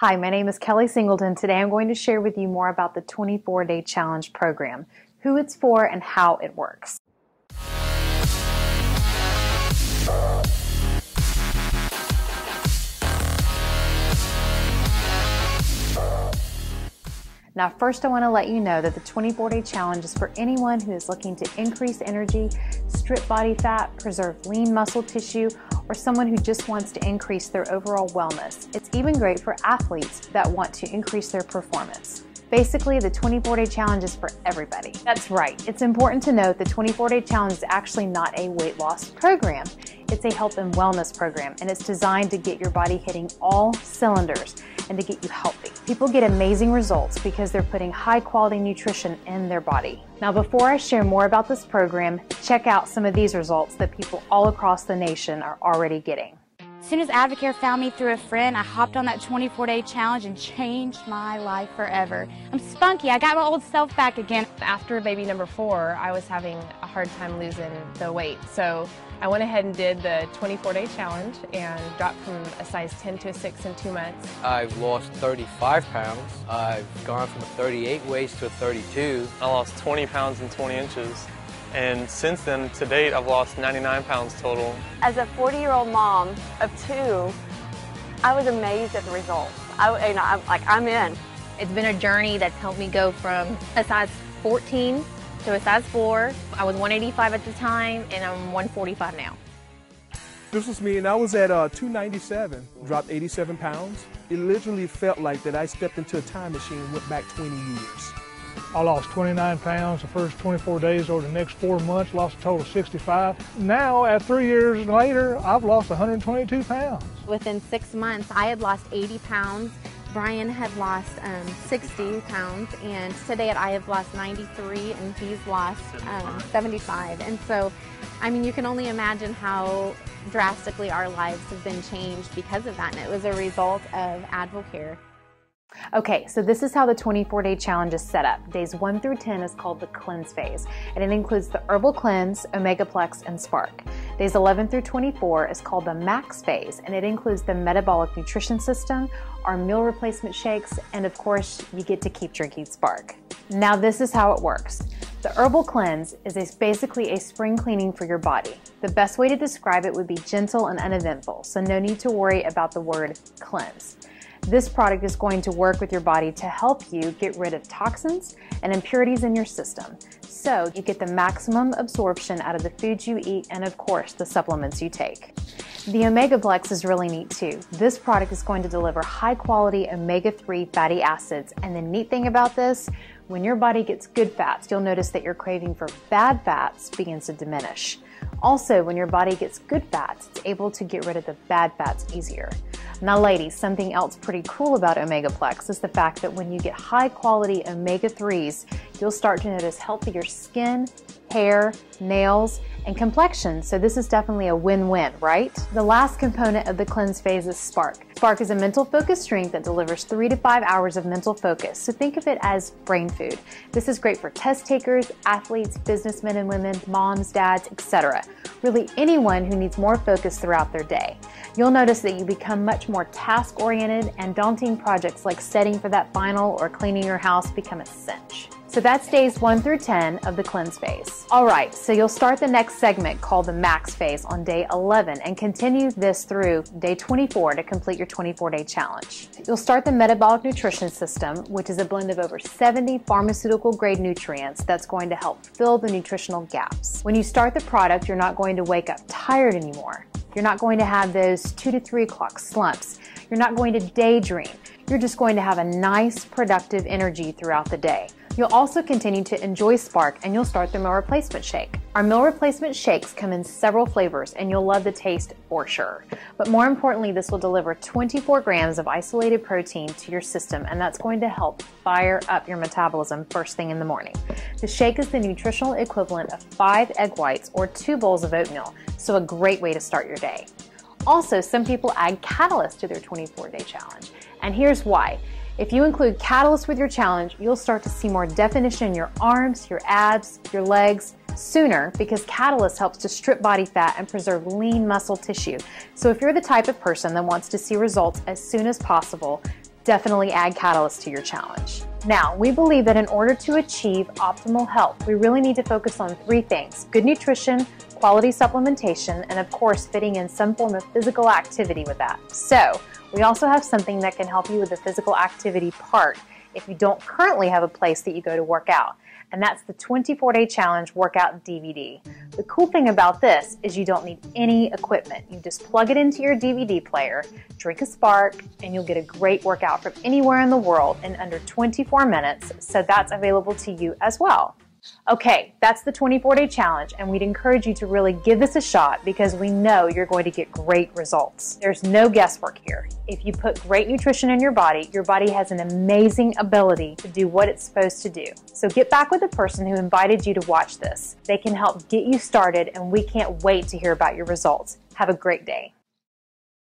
Hi, my name is Kelly Singleton. Today I'm going to share with you more about the 24-Day Challenge program, who it's for, and how it works. Now, first I want to let you know that the 24-Day Challenge is for anyone who is looking to increase energy, strip body fat, preserve lean muscle tissue, or someone who just wants to increase their overall wellness. It's even great for athletes that want to increase their performance. Basically, the 24-Day Challenge is for everybody. That's right. It's important to note the 24-Day Challenge is actually not a weight loss program. It's a health and wellness program, and it's designed to get your body hitting all cylinders and to get you healthy. People get amazing results because they're putting high quality nutrition in their body. Now, before I share more about this program, check out some of these results that people all across the nation are already getting. As soon as AdvoCare found me through a friend, I hopped on that 24-day challenge and changed my life forever. I'm spunky. I got my old self back again. After baby number 4, I was having a hard time losing the weight. So I went ahead and did the 24-day challenge and dropped from a size 10 to a 6 in 2 months. I've lost 35 pounds. I've gone from a 38 waist to a 32. I lost 20 pounds and 20 inches. And since then, to date, I've lost 99 pounds total. As a 40-year-old mom of 2, I was amazed at the results. I'm in. It's been a journey that's helped me go from a size 14 to a size 4. I was 185 at the time, and I'm 145 now. This was me, and I was at 297, dropped 87 pounds. It literally felt like that I stepped into a time machine and went back 20 years. I lost 29 pounds the first 24 days. Over the next 4 months, lost a total of 65. Now, at 3 years later, I've lost 122 pounds. Within 6 months, I had lost 80 pounds. Brian had lost 60 pounds, and today I have lost 93, and he's lost 75. And so, I mean, you can only imagine how drastically our lives have been changed because of that, and it was a result of AdvoCare. Okay, so this is how the 24-Day Challenge is set up. Days 1 through 10 is called the Cleanse Phase, and it includes the Herbal Cleanse, Omega Plex, and Spark. Days 11 through 24 is called the Max Phase, and it includes the Metabolic Nutrition System, our meal replacement shakes, and of course, you get to keep drinking Spark. Now this is how it works. The Herbal Cleanse is basically a spring cleaning for your body. The best way to describe it would be gentle and uneventful, so no need to worry about the word cleanse. This product is going to work with your body to help you get rid of toxins and impurities in your system, so you get the maximum absorption out of the foods you eat and, of course, the supplements you take. The Omega Plex is really neat too. This product is going to deliver high-quality omega-3 fatty acids, and the neat thing about this, when your body gets good fats, you'll notice that your craving for bad fats begins to diminish. Also, when your body gets good fats, it's able to get rid of the bad fats easier. Now ladies, something else pretty cool about Omega Plex is the fact that when you get high quality omega-3s, you'll start to notice healthier skin, hair, nails, and complexion, so this is definitely a win-win, right? The last component of the cleanse phase is Spark. Spark is a mental focus drink that delivers 3 to 5 hours of mental focus, so think of it as brain food. This is great for test takers, athletes, businessmen and women, moms, dads, etc. Really anyone who needs more focus throughout their day. You'll notice that you become much more task-oriented, and daunting projects like setting for that final or cleaning your house become a cinch. So that's days 1 through 10 of the cleanse phase. All right, so you'll start the next segment called the max phase on day 11 and continue this through day 24 to complete your 24-day challenge. You'll start the metabolic nutrition system, which is a blend of over 70 pharmaceutical grade nutrients that's going to help fill the nutritional gaps. When you start the product, you're not going to wake up tired anymore. You're not going to have those 2 to 3 o'clock slumps. You're not going to daydream. You're just going to have a nice, productive energy throughout the day. You'll also continue to enjoy Spark, and you'll start the meal replacement shake. Our meal replacement shakes come in several flavors, and you'll love the taste for sure. But more importantly, this will deliver 24 grams of isolated protein to your system, and that's going to help fire up your metabolism first thing in the morning. The shake is the nutritional equivalent of 5 egg whites or 2 bowls of oatmeal, so a great way to start your day. Also, some people add Catalyst to their 24-day challenge, and here's why. If you include Catalyst with your challenge, you'll start to see more definition in your arms, your abs, your legs sooner because Catalyst helps to strip body fat and preserve lean muscle tissue. So if you're the type of person that wants to see results as soon as possible, definitely add Catalyst to your challenge. Now, we believe that in order to achieve optimal health, we really need to focus on three things: good nutrition, quality supplementation, and of course fitting in some form of physical activity with that. So we also have something that can help you with the physical activity part if you don't currently have a place that you go to work out, and that's the 24-day challenge workout DVD. The cool thing about this is you don't need any equipment. You just plug it into your DVD player, drink a Spark, and you'll get a great workout from anywhere in the world in under 24 minutes, so that's available to you as well. Okay, that's the 24-day challenge, and we'd encourage you to really give this a shot because we know you're going to get great results. There's no guesswork here. If you put great nutrition in your body has an amazing ability to do what it's supposed to do. So get back with the person who invited you to watch this. They can help get you started, and we can't wait to hear about your results. Have a great day.